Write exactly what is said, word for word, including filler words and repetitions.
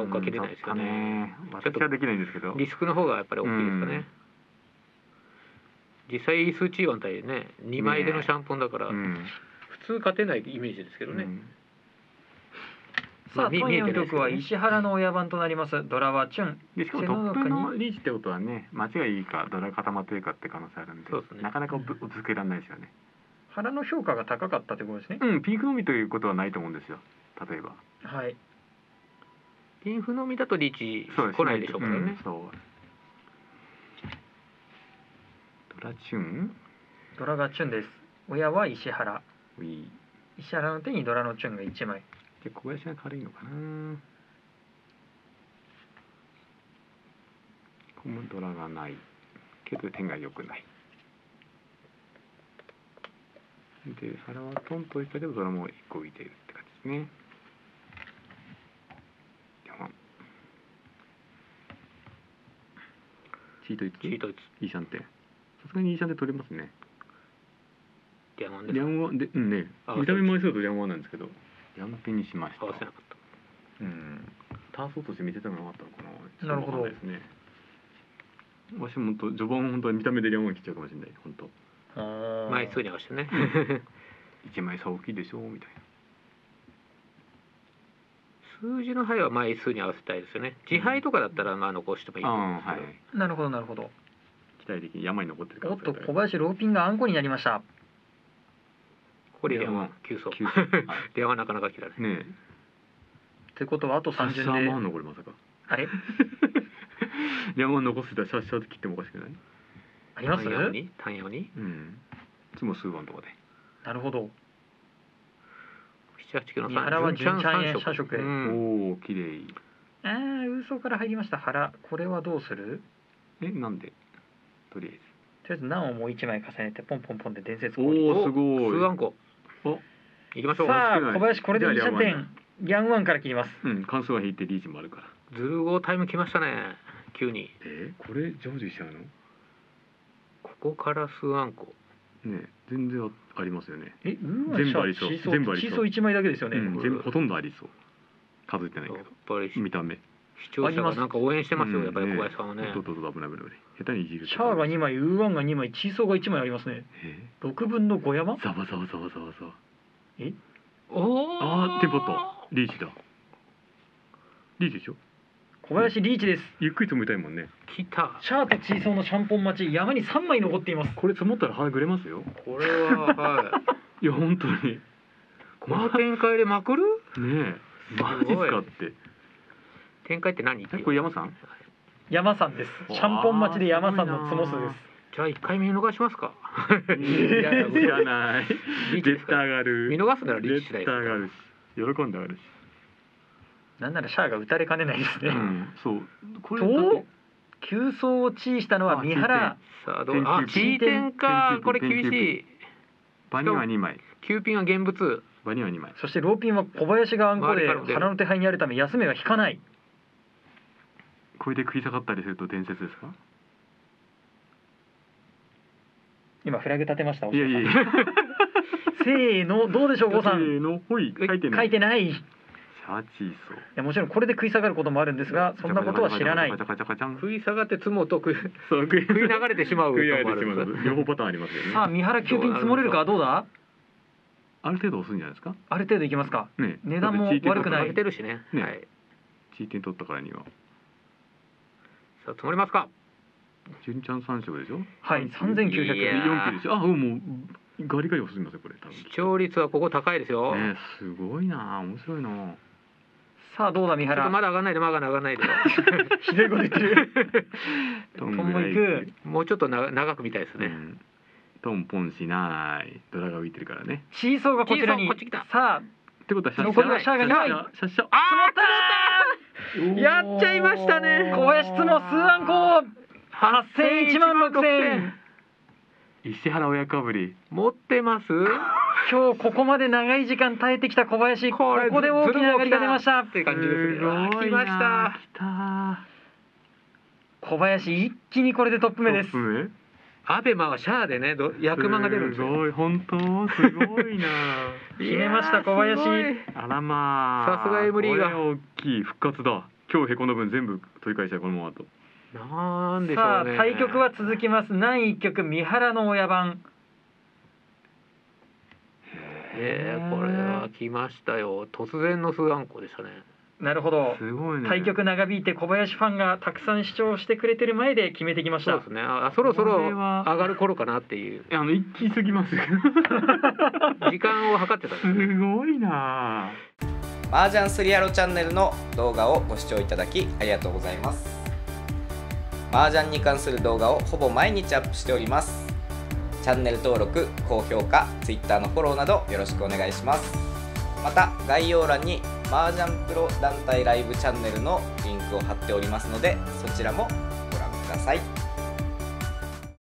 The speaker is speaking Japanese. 追っかけれないですよね。私はできないんですけど、リスクの方がやっぱり大きいですかね。実際数値いち対ねにまいでのシャンポンだから、うん、普通勝てないイメージですけどね、うん。さあ、今夜の曲は石原の親番となります。ドラはチュン。しかもトップのリーチってことはね、間違いいいかドラ固まっていいかって可能性あるんで、そうですね、なかなかぶつけられないですよね。原の評価が高かったってことですね。うん、ピンフのみということはないと思うんですよ。例えば。はい。ピンフのみだとリーチ来ないでしょうからね。そう。ドラチュン。ドラがチュンです。親は石原。石原の手にドラのチュンが一枚。で小林が軽いのかな。コムドラがないけど手が良くない。で原はトンといったけどドラも一個浮いているって感じですね。チートイツ。チートイツ。イーシャンテ。さすがにイーシャンテ取れますね。リャンワンです。リャンワンで、うんね。見た目もそうとリャンワンなんですけど。やんけにしました。合わせなかった。うん。単走として見てたのがなかったのかな。なるほどですね。私も本当序盤本当に見た目で両方切っちゃうかもしれない。本当。ああ。枚数に合わせてね。一枚差大きいでしょみたいな。数字の牌は枚数に合わせたいですよね。自牌とかだったらまあ残してもいいと思うんですけど。はい。なるほどなるほど。期待的に山に残ってるから。おっと小林ローピンがあんこになりました。これでは急走。ではなかなか切られない。ねえ。ってことはあと三巡で。シャーマン残りまさか。あれ？シャーマン残せたらシャッシャーで切ってもおかしくない？あります？単用に？単用に？うん。いつも数番とかで。なるほど。七八九の三。原は順三円三色。おお綺麗。ああ嘘から入りました原。これはどうする？えなんで？とりあえず。とりあえず何をもう一枚重ねてポンポンポンで伝説コーリー。おおすごい。数あんこ。お、行きましょう。さあ小林これでに射点、リャンワンから切ります。うん、関数が引いてリーチもあるから。ズルゴータイム来ましたね。急に。え、これ成就しちゃうの？ここから数あんこ。ね、全然ありますよね。え、全部ありそう。全部ありそう。シーソー一枚だけですよね。全部ほとんどありそう。数えてないけど。やっぱり見た目。視聴者がなんか応援してますよ。やっぱり小林さんはね。どどど危ない危ない危ない。下手にいじる。シャアが二枚、ウーワンが二枚、チーソーが一枚ありますね。六分の五山。ざわざわざわざわざわ。え？ああ、テンポット。リーチだ。リーチでしょ。小林リーチです。ゆっくりと見たいもんね。きた。シャアとチーソーのシャンポン待ち、山に三枚残っています。これ積もったら歯ぐれますよ。これははい。いや本当に。この展開でまくる？ねえ。マジっすかって。展開って何？これ山さん？山さんです。シャンポン待ちで山さんのつもすです。じゃあ一回見逃しますか。いやいやない。絶対上がる。見逃すならリーチだよ。絶対上がるし、喜んで上がるし。なんならシャアが打たれかねないですね。そう。これと急走をチーしたのは三原。さあどう？あ、チー点か。これ厳しい。バニは二枚。急ピンは現物。バニは二枚。そしてローピンは小林がアンコで腹の手配にあるため休めが引かない。これで食い下がったりすると伝説ですか？今フラグ立てました。いやいやいや。せーのどうでしょうごさん。せーのほい書いてない。書いてない。シャチーソー。いやもちろんこれで食い下がることもあるんですが、そんなことは知らない。食い下がって積もうと食い食い流れてしまう。食い流れてしまう。両方パターンありますよね。さあ三原急ピン積もれるかどうだ？ある程度押すんじゃないですか？ある程度いきますか。ね。値段も悪くない。上げてるしね。はい。チーテン取ったからには。積もりますか。純ちゃん三色でしょ。はい、三千九百四九でしょ。あ、もうガリガリ進みますよこれ。視聴率はここ高いですよ。ね、すごいな、面白いな。さあどうだ三原。まだ上がんないでまだ上がんないで。ひどいこと言ってる。トンも行く。もうちょっとな長く見たいですね。トンポンしない。ドラが浮いてるからね。シーソーがこちらに。さあ。ってことはシャッシャ。残りはシャーがない。シャッシャ。ああ。やっちゃいましたね。小林つも数アンコ八千一万六千。石原親かぶり持ってます。今日ここまで長い時間耐えてきた小林、ここで大きな上がりが出ましたっていう感じですね。来ました。小林一気にこれでトップ目です。アベマはシャアでね、役満が出るんですよ。すごい、本当すごいな。決めました小林。あらまあ。さすがエムリーが。これ大きい復活だ。今日へこんだ分全部取り返したいこのままと。なんでしょうね。さあ対局は続きます。なんいっきょく三原の親番。えー、これは来ましたよ。突然のスーアンコでしたね。なるほど。すごいね。対局長引いて小林ファンがたくさん視聴してくれてる前で決めてきました。そうですね。あ、そろそろ上がる頃かなっていう。いや、あの行き過ぎます。時間を測ってたんです。すごいな。麻雀すりやろチャンネルの動画をご視聴いただきありがとうございます。麻雀に関する動画をほぼ毎日アップしております。チャンネル登録、高評価、ツイッター のフォローなどよろしくお願いします。また概要欄に麻雀プロ団体ライブチャンネルのリンクを貼っておりますので、そちらもご覧ください。